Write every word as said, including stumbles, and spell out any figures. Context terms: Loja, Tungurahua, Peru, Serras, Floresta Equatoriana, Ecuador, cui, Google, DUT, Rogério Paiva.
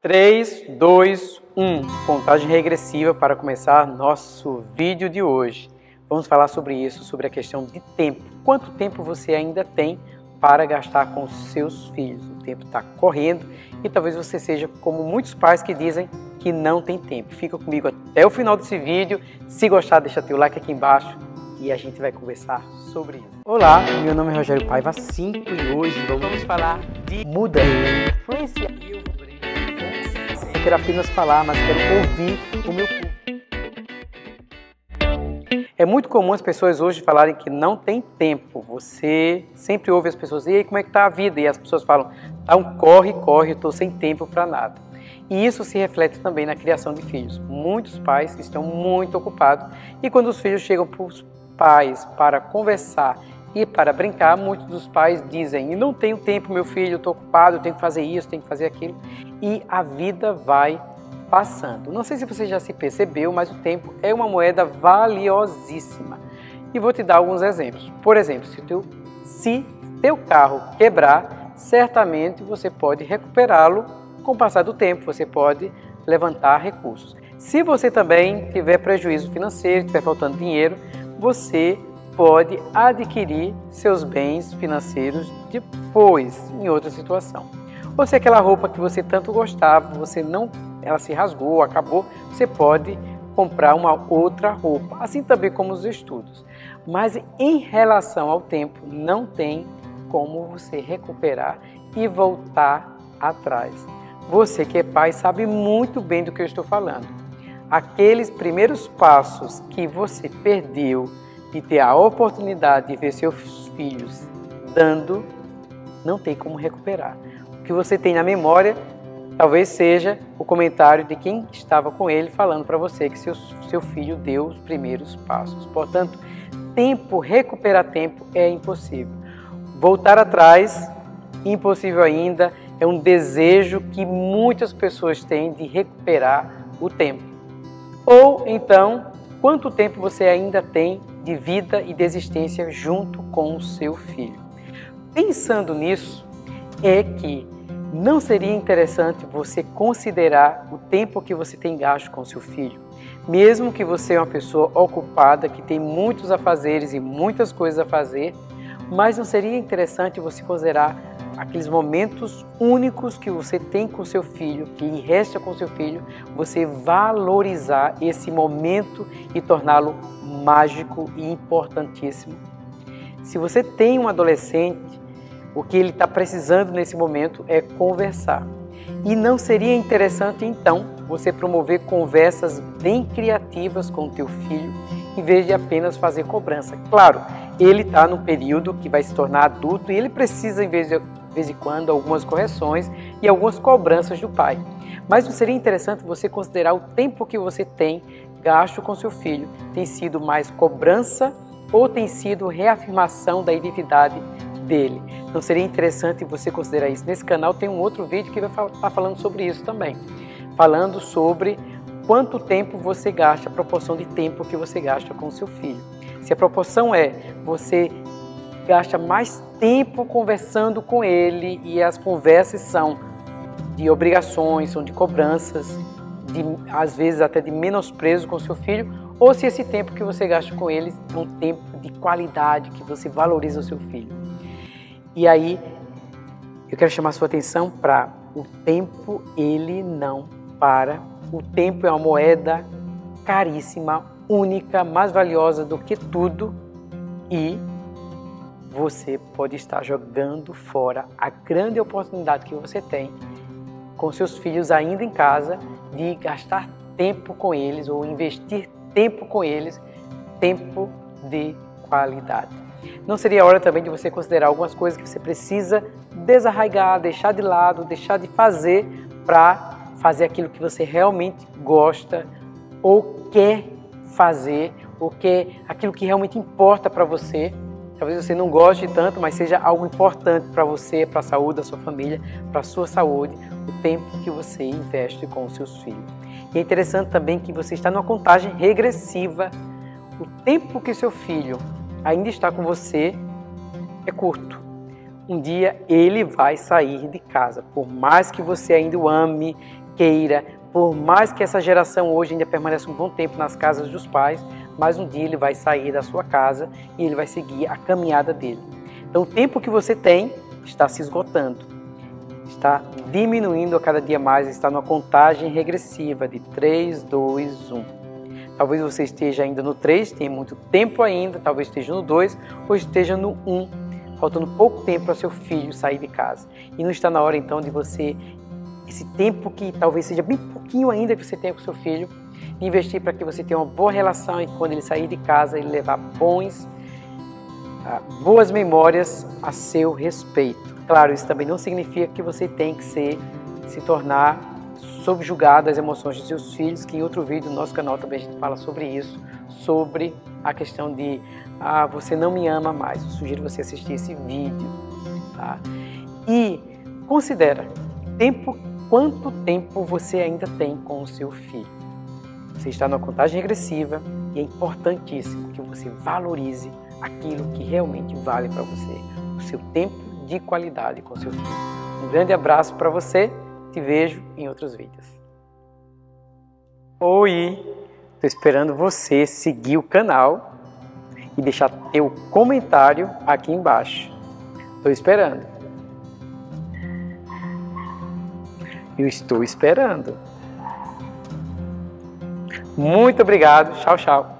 três, dois, um. Contagem regressiva para começar nosso vídeo de hoje. Vamos falar sobre isso, sobre a questão de tempo. Quanto tempo você ainda tem para gastar com seus filhos? O tempo está correndo e talvez você seja como muitos pais que dizem que não tem tempo. Fica comigo até o final desse vídeo. Se gostar, deixa teu like aqui embaixo e a gente vai conversar sobre isso. Olá, meu nome é Rogério Paiva cinco e hoje vamos, vamos falar de mudança, influência. Eu quero apenas falar, mas quero ouvir o meu público. É muito comum as pessoas hoje falarem que não tem tempo. Você sempre ouve as pessoas, e aí como é que tá a vida? E as pessoas falam, tá um corre, corre, eu tô sem tempo para nada. E isso se reflete também na criação de filhos. Muitos pais estão muito ocupados e quando os filhos chegam para os pais para conversar e para brincar, muitos dos pais dizem, não tenho tempo, meu filho, eu tô ocupado, eu tenho que fazer isso, tenho que fazer aquilo. E a vida vai passando. Não sei se você já se percebeu, mas o tempo é uma moeda valiosíssima. E vou te dar alguns exemplos. Por exemplo, se teu, se teu carro quebrar, certamente você pode recuperá-lo com o passar do tempo, você pode levantar recursos. Se você também tiver prejuízo financeiro, tiver faltando dinheiro, você pode adquirir seus bens financeiros depois, em outra situação. Ou se aquela roupa que você tanto gostava, você não ela se rasgou, acabou, você pode comprar uma outra roupa, assim também como os estudos. Mas em relação ao tempo, não tem como você recuperar e voltar atrás. Você que é pai sabe muito bem do que eu estou falando. Aqueles primeiros passos que você perdeu de ter a oportunidade de ver seus filhos dando, não tem como recuperar. O que você tem na memória talvez seja o comentário de quem estava com ele falando para você que seu, seu filho deu os primeiros passos. Portanto, tempo, recuperar tempo é impossível. Voltar atrás, impossível ainda, é um desejo que muitas pessoas têm de recuperar o tempo. Ou então, quanto tempo você ainda tem de vida e de existência junto com o seu filho? Pensando nisso, é que não seria interessante você considerar o tempo que você tem gasto com seu filho? Mesmo que você é uma pessoa ocupada, que tem muitos afazeres e muitas coisas a fazer, mas não seria interessante você considerar aqueles momentos únicos que você tem com seu filho, que lhe resta com seu filho, você valorizar esse momento e torná-lo mágico e importantíssimo? Se você tem um adolescente, o que ele está precisando nesse momento é conversar. E não seria interessante, então, você promover conversas bem criativas com o teu filho, em vez de apenas fazer cobrança? Claro, ele está num período que vai se tornar adulto e ele precisa, em vez de, de vez em quando, algumas correções e algumas cobranças do pai. Mas não seria interessante você considerar o tempo que você tem gasto com seu filho? Tem sido mais cobrança ou tem sido reafirmação da identidade dele? Não seria interessante você considerar isso? Nesse canal tem um outro vídeo que vai estar falando sobre isso também, falando sobre quanto tempo você gasta, a proporção de tempo que você gasta com seu filho. Se a proporção é você gasta mais tempo conversando com ele e as conversas são de obrigações, são de cobranças, de, às vezes até de menosprezo com seu filho, ou se esse tempo que você gasta com ele é um tempo de qualidade, que você valoriza o seu filho. E aí, eu quero chamar a sua atenção para o tempo, ele não para. O tempo é uma moeda caríssima, única, mais valiosa do que tudo. E você pode estar jogando fora a grande oportunidade que você tem com seus filhos ainda em casa, de gastar tempo com eles ou investir tempo com eles, tempo de qualidade. Não seria a hora também de você considerar algumas coisas que você precisa desarraigar, deixar de lado, deixar de fazer para fazer aquilo que você realmente gosta ou quer fazer, ou quer aquilo que realmente importa para você? Talvez você não goste tanto, mas seja algo importante para você, para a saúde da sua família, para a sua saúde, o tempo que você investe com os seus filhos. E é interessante também que você está numa contagem regressiva. O tempo que seu filho ainda está com você é curto. Um dia ele vai sair de casa. Por mais que você ainda o ame, queira, por mais que essa geração hoje ainda permaneça um bom tempo nas casas dos pais, mas um dia ele vai sair da sua casa e ele vai seguir a caminhada dele. Então o tempo que você tem está se esgotando, está diminuindo a cada dia mais, está numa contagem regressiva de três, dois, um. Talvez você esteja ainda no três, tem muito tempo ainda, talvez esteja no dois ou esteja no um, faltando pouco tempo para seu filho sair de casa. E não está na hora então de você, esse tempo que talvez seja bem pouquinho ainda que você tenha com seu filho, investir para que você tenha uma boa relação e quando ele sair de casa ele levar bons, boas memórias a seu respeito. Claro, isso também não significa que você tem que ser, se tornar subjugado às emoções de seus filhos, que em outro vídeo do nosso canal também a gente fala sobre isso, sobre a questão de ah, você não me ama mais. Eu sugiro você assistir esse vídeo, tá? E considera tempo, quanto tempo você ainda tem com o seu filho. Você está numa contagem regressiva e é importantíssimo que você valorize aquilo que realmente vale para você, o seu tempo de qualidade com seu filho. Um grande abraço para você. Te vejo em outros vídeos. Oi! Estou esperando você seguir o canal e deixar teu comentário aqui embaixo. Estou esperando. Eu estou esperando. Muito obrigado. Tchau, tchau.